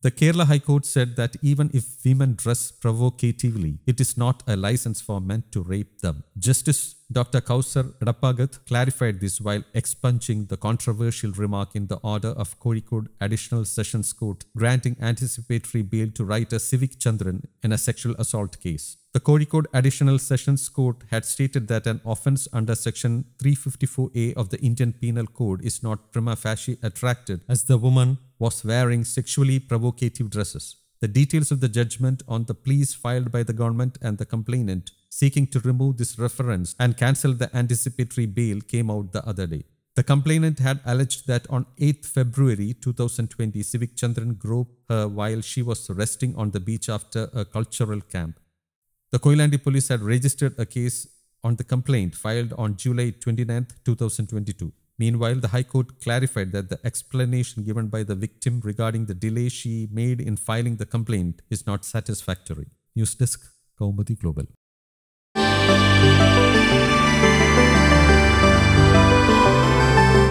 The Kerala High Court said that even if women dress provocatively, it is not a license for men to rape them. Justice Dr. Kauser Edappagath clarified this while expunging the controversial remark in the order of Kozhikode Additional Sessions Court, granting anticipatory bail to writer Civic Chandran in a sexual assault case. The Kozhikode Additional Sessions Court had stated that an offence under Section 354A of the Indian Penal Code is not prima facie attracted, as the woman was wearing sexually provocative dresses. The details of the judgment on the pleas filed by the government and the complainant seeking to remove this reference and cancel the anticipatory bail came out the other day. The complainant had alleged that on 8th February 2020, Civic Chandran groped her while she was resting on the beach after a cultural camp. The Koyilandy police had registered a case on the complaint filed on July 29, 2022. Meanwhile, the High Court clarified that the explanation given by the victim regarding the delay she made in filing the complaint is not satisfactory. News Desk, Kaumudy Global.